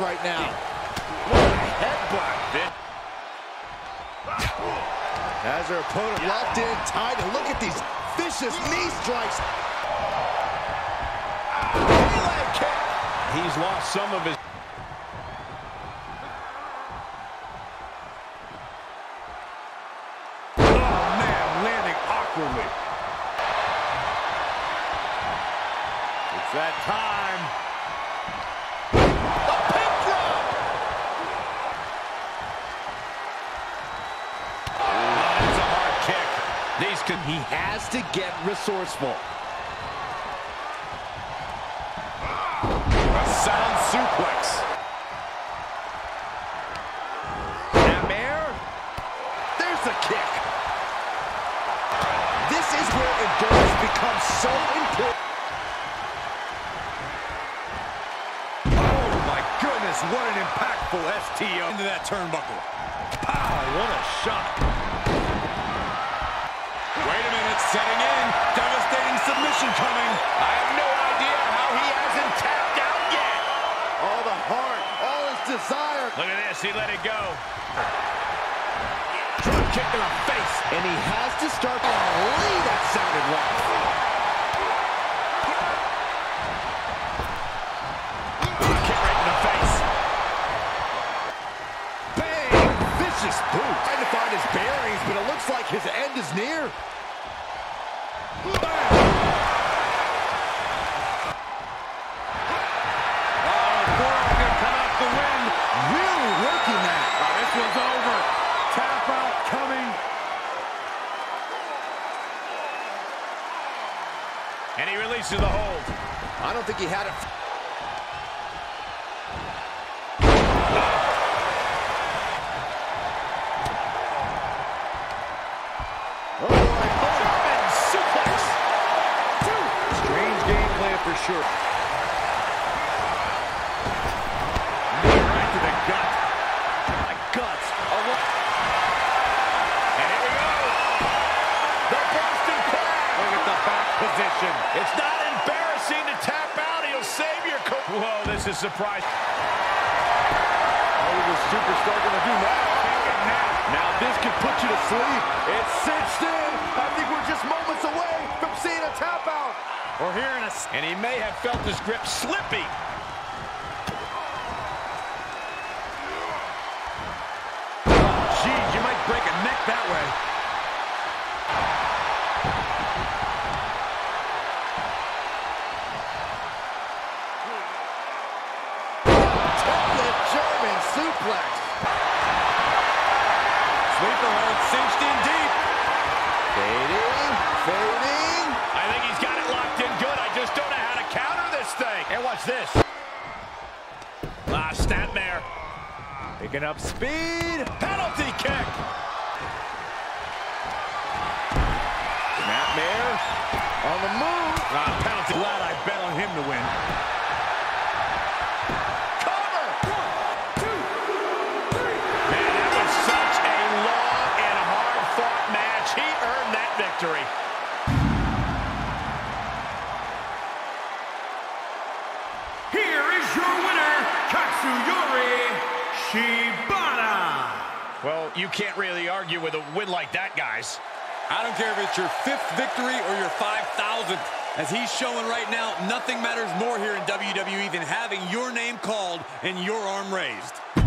Right now. What a headbutt. As her opponent locked in, tied, and look at these vicious knee strikes. He's lost some of his... Oh, man, landing awkwardly. It's that time. He has to get resourceful. A sound suplex. Snapmare. There's the kick. This is where endurance becomes so important. Oh my goodness, what an impactful STO into that turnbuckle. Pow, what a shot. Wait a minute, setting in, devastating submission coming. I have no idea how he hasn't tapped out yet. All the heart, all his desire. Look at this, he let it go. Drop kick in the face. And he has to start. Oh, Lee, that sounded wrong. Kick right in the face. Bang, vicious boot. Trying to find his bearings, but it looks like his end is near. Bam! Oh, Brock gonna come out the win. Really working that. Oh, this one's over. Tap out coming. And he releases the hold. I don't think he had it. Sure. Knee right to the gut. My guts. And here we go. The Boston Pound. Look at the back position. It's not embarrassing to tap out. He'll save your coach. Whoa, this is surprising. What is this superstar going to do now? Now this could put you to sleep. It's cinched in. I think we're just moments away from seeing a tap out. Or hearing us. And he may have felt his grip slipping. Oh, geez, you might break a neck that way. Toilet German suplex. Sleeper hold cinched in deep. Fading, fading. I think he's got it locked in good. I just don't know how to counter this thing. And hey, watch this. Ah, Snapmare. Picking up speed. Penalty kick. Snapmare on the move. Ah, penalty. Glad I bet on him to win. Cover. 1, 2, 3. Man, that was such a long and hard-fought match. He earned that victory. Katsuyori Shibata. Well, you can't really argue with a win like that, guys. I don't care if it's your 5th victory or your 5,000th. As he's showing right now, nothing matters more here in WWE than having your name called and your arm raised.